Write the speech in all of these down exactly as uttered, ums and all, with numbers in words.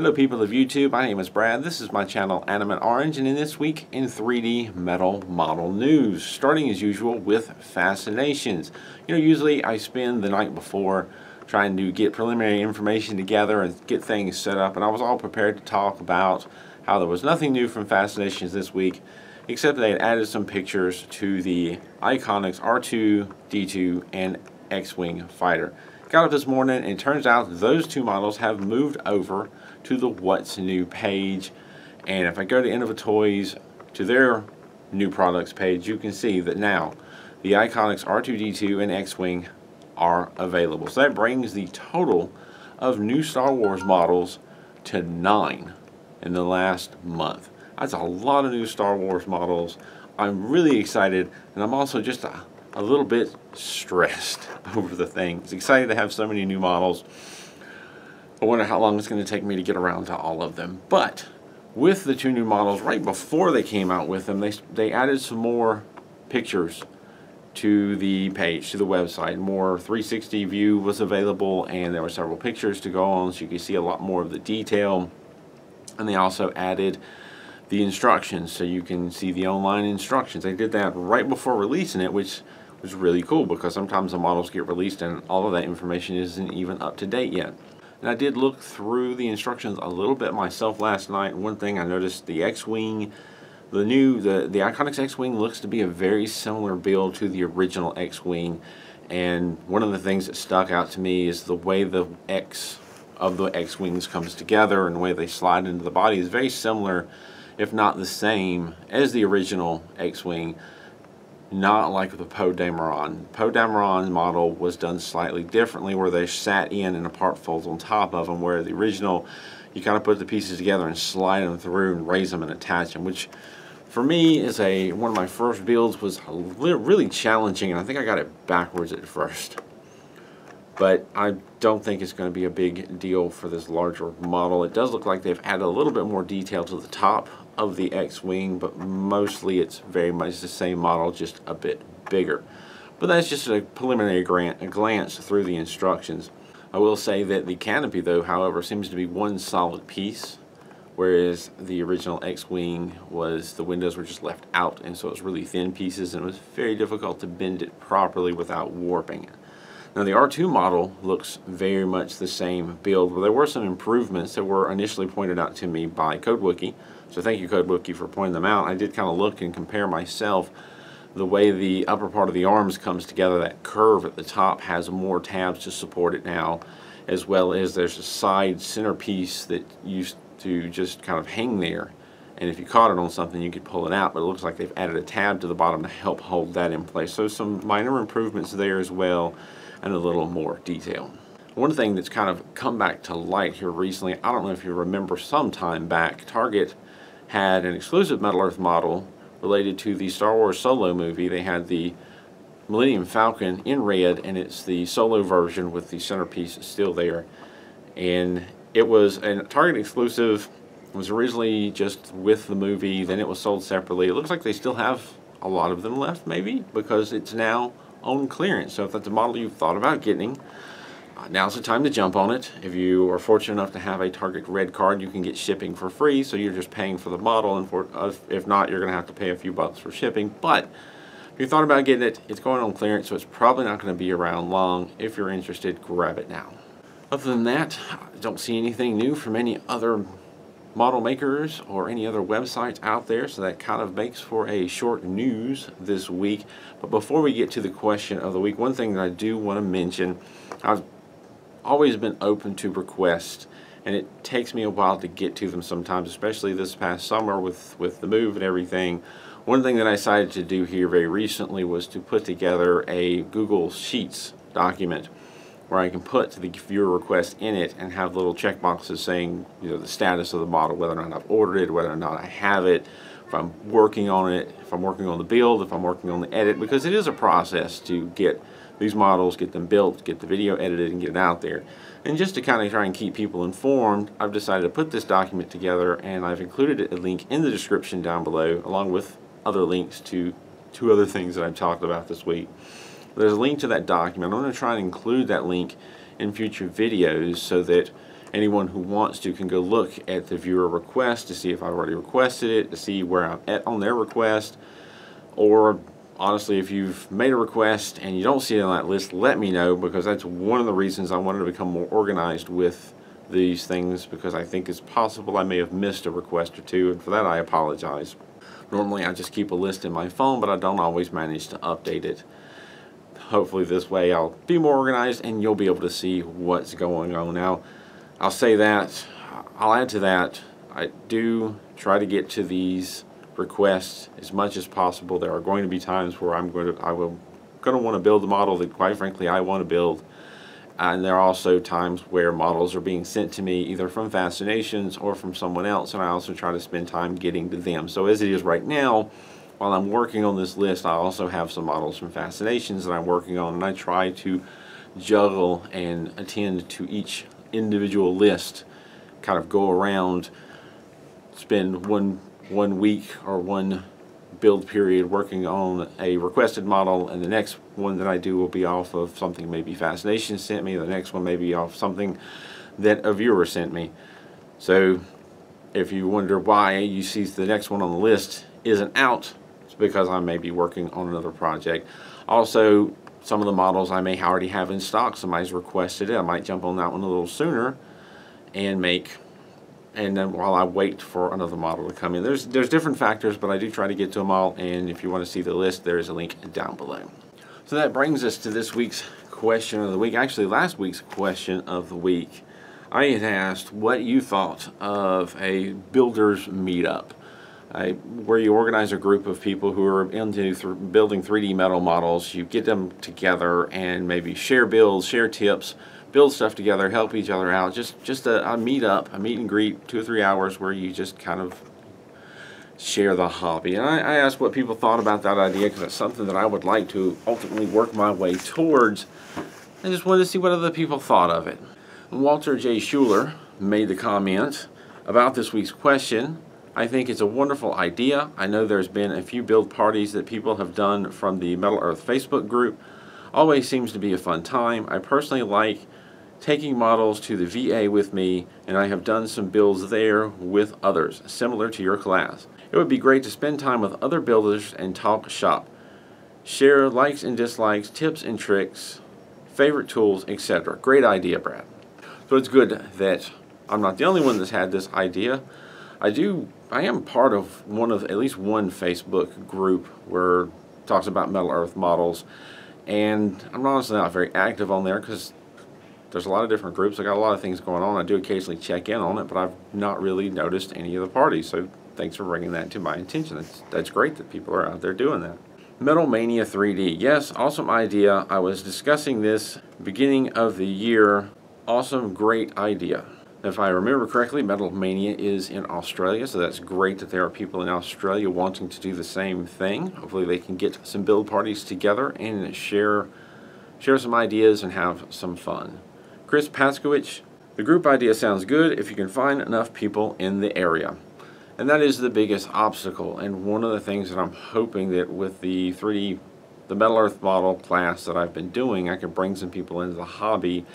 Hello people of YouTube, my name is Brad, this is my channel Animate Orange, and in this week in three D metal model news, starting as usual with Fascinations. You know, usually I spend the night before trying to get preliminary information together and get things set up, and I was all prepared to talk about how there was nothing new from Fascinations this week, except they had added some pictures to the Iconics R two D two and X-Wing fighter. Got up this morning and it turns out those two models have moved over to the What's New page, and if I go to Innova Toys to their new products page, you can see that now the Iconics R two D two and X-Wing are available. So that brings the total of new Star Wars models to nine in the last month. That's a lot of new Star Wars models. I'm really excited, and I'm also just a a little bit stressed over the thing. It's exciting to have so many new models. I wonder how long it's going to take me to get around to all of them. But with the two new models, right before they came out with them, they, they added some more pictures to the page, to the website. More three sixty view was available, and there were several pictures to go on, so you could see a lot more of the detail. And they also added the instructions, so you can see the online instructions. They did that right before releasing it, which was really cool because sometimes the models get released and all of that information isn't even up to date yet. And I did look through the instructions a little bit myself last night. One thing I noticed, the X-Wing, the new, the, the Iconics X-Wing looks to be a very similar build to the original X-Wing. And one of the things that stuck out to me is the way the X of the X-Wings comes together and the way they slide into the body is very similar, if not the same, as the original X-Wing, not like the Poe Dameron. Poe Dameron's model was done slightly differently, where they sat in and a part folds on top of them, where the original, you kind of put the pieces together and slide them through and raise them and attach them, which for me is a one of my first builds was really challenging, and I think I got it backwards at first. But I don't think it's going to be a big deal for this larger model. It does look like they've added a little bit more detail to the top of the X-Wing, but mostly it's very much the same model, just a bit bigger. But that's just a preliminary glance through the instructions. I will say that the canopy, though, however, seems to be one solid piece, whereas the original X-Wing was, the windows were just left out, and so it was really thin pieces, and it was very difficult to bend it properly without warping it. Now the R two model looks very much the same build, but there were some improvements that were initially pointed out to me by CodeWookie. So thank you, CodeWookie, for pointing them out. I did kind of look and compare myself. The way the upper part of the arms comes together, that curve at the top has more tabs to support it now, as well as there's a side centerpiece that used to just kind of hang there. And if you caught it on something, you could pull it out, but it looks like they've added a tab to the bottom to help hold that in place. So some minor improvements there as well, and a little more detail. One thing that's kind of come back to light here recently, I don't know if you remember, some time back, Target had an exclusive Metal Earth model related to the Star Wars Solo movie. They had the Millennium Falcon in red, and it's the Solo version with the centerpiece still there. And it was a Target exclusive. It was originally just with the movie, then it was sold separately. It looks like they still have a lot of them left, maybe, because it's now on clearance. So if that's a model you've thought about getting, uh, now's the time to jump on it. If you are fortunate enough to have a Target red card, you can get shipping for free, so you're just paying for the model, and for uh, if not, you're gonna have to pay a few bucks for shipping. But if you thought about getting it, it's going on clearance, so it's probably not going to be around long. If you're interested, grab it now. Other than that, I don't see anything new from any other model makers or any other websites out there, so that kind of makes for a short news this week. But before we get to the question of the week, one thing that I do want to mention, I've always been open to requests, and it takes me a while to get to them sometimes, especially this past summer with with the move and everything. One thing that I decided to do here very recently was to put together a Google Sheets document where I can put the viewer request in it and have little check boxes saying, you know, the status of the model, whether or not I've ordered it, whether or not I have it, if I'm working on it, if I'm working on the build, if I'm working on the edit, because it is a process to get these models, get them built, get the video edited, and get it out there. And just to kind of try and keep people informed, I've decided to put this document together, and I've included a link in the description down below, along with other links to two other things that I've talked about this week. There's a link to that document. I'm going to try and include that link in future videos so that anyone who wants to can go look at the viewer request to see if I've already requested it, to see where I'm at on their request. Or honestly, if you've made a request and you don't see it on that list, let me know, because that's one of the reasons I wanted to become more organized with these things, because I think it's possible I may have missed a request or two, and for that I apologize. Normally I just keep a list in my phone, but I don't always manage to update it. Hopefully this way I'll be more organized and you'll be able to see what's going on. Now, I'll say that, I'll add to that, I do try to get to these requests as much as possible. There are going to be times where I'm going to, I will, going to want to build the model that quite frankly I want to build. And there are also times where models are being sent to me either from Fascinations or from someone else, and I also try to spend time getting to them. So as it is right now, while I'm working on this list, I also have some models from Fascinations that I'm working on, and I try to juggle and attend to each individual list, kind of go around, spend one, one week or one build period working on a requested model, and the next one that I do will be off of something maybe Fascination sent me, the next one may be off something that a viewer sent me. So if you wonder why you see the next one on the list isn't out, it's because I may be working on another project. Also, some of the models I may already have in stock, somebody's requested it, I might jump on that one a little sooner and make, and then while I wait for another model to come in. There's there's different factors, but I do try to get to them all, and if you want to see the list, there is a link down below. So that brings us to this week's question of the week, actually last week's question of the week. I had asked what you thought of a builder's meetup, I, where you organize a group of people who are into th building three D metal models, you get them together and maybe share builds, share tips, build stuff together, help each other out, just just a, a meet up, a meet and greet, two or three hours where you just kind of share the hobby. And I, I asked what people thought about that idea, because it's something that I would like to ultimately work my way towards. I just wanted to see what other people thought of it. And Walter J. Schuller made the comment about this week's question, I think it's a wonderful idea. I know there's been a few build parties that people have done from the Metal Earth Facebook group. Always seems to be a fun time. I personally like taking models to the V A with me, and I have done some builds there with others, similar to your class. It would be great to spend time with other builders and talk shop. Share likes and dislikes, tips and tricks, favorite tools, et cetera. Great idea, Brad. So it's good that I'm not the only one that's had this idea. I do, I am part of one of, at least one Facebook group where it talks about Metal Earth models, and I'm honestly not very active on there because there's a lot of different groups. I got a lot of things going on. I do occasionally check in on it, but I've not really noticed any of the parties. So thanks for bringing that to my attention. That's, that's great that people are out there doing that. Metal Mania three D. Yes, awesome idea. I was discussing this beginning of the year. Awesome, great idea. If I remember correctly, Metal Mania is in Australia, so that's great that there are people in Australia wanting to do the same thing. Hopefully they can get some build parties together and share, share some ideas and have some fun. Chris Paskowicz, the group idea sounds good if you can find enough people in the area. And that is the biggest obstacle, and one of the things that I'm hoping that with the three D, the Metal Earth model class that I've been doing, I can bring some people into the hobby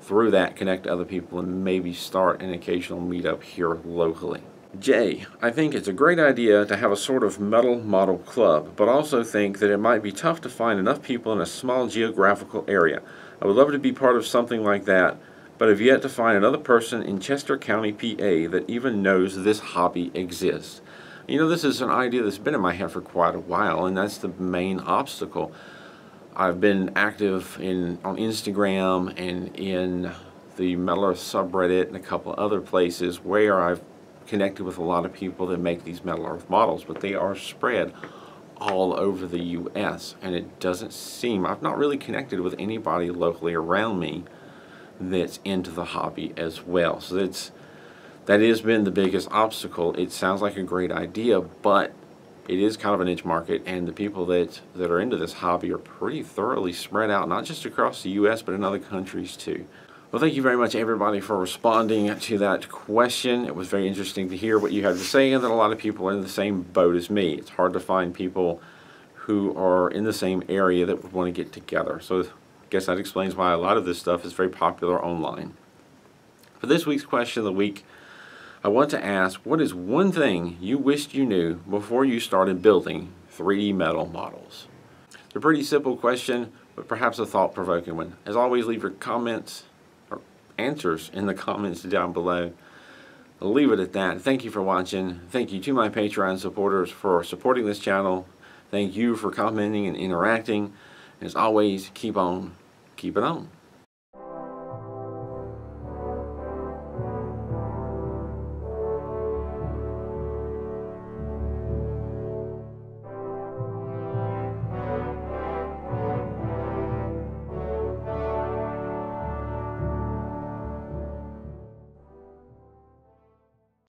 through that, connect to other people, and maybe start an occasional meetup here locally. Jay, I think it's a great idea to have a sort of metal model club, but also think that it might be tough to find enough people in a small geographical area. I would love to be part of something like that, but have yet to find another person in Chester County, P A that even knows this hobby exists. You know, this is an idea that's been in my head for quite a while, and that's the main obstacle. I've been active in on Instagram and in the Metal Earth subreddit and a couple of other places where I've connected with a lot of people that make these Metal Earth models, but they are spread all over the U S and it doesn't seem, I've not really connected with anybody locally around me that's into the hobby as well. So that's, that has been the biggest obstacle. It sounds like a great idea, but it is kind of a niche market, and the people that, that are into this hobby are pretty thoroughly spread out, not just across the U S but in other countries too. Well, thank you very much everybody for responding to that question. It was very interesting to hear what you had to say, and that a lot of people are in the same boat as me. It's hard to find people who are in the same area that would want to get together. So I guess that explains why a lot of this stuff is very popular online. For this week's question of the week, I want to ask, what is one thing you wished you knew before you started building three D metal models? It's a pretty simple question, but perhaps a thought-provoking one. As always, leave your comments or answers in the comments down below. I'll leave it at that. Thank you for watching. Thank you to my Patreon supporters for supporting this channel. Thank you for commenting and interacting. As always, keep on, keep it on.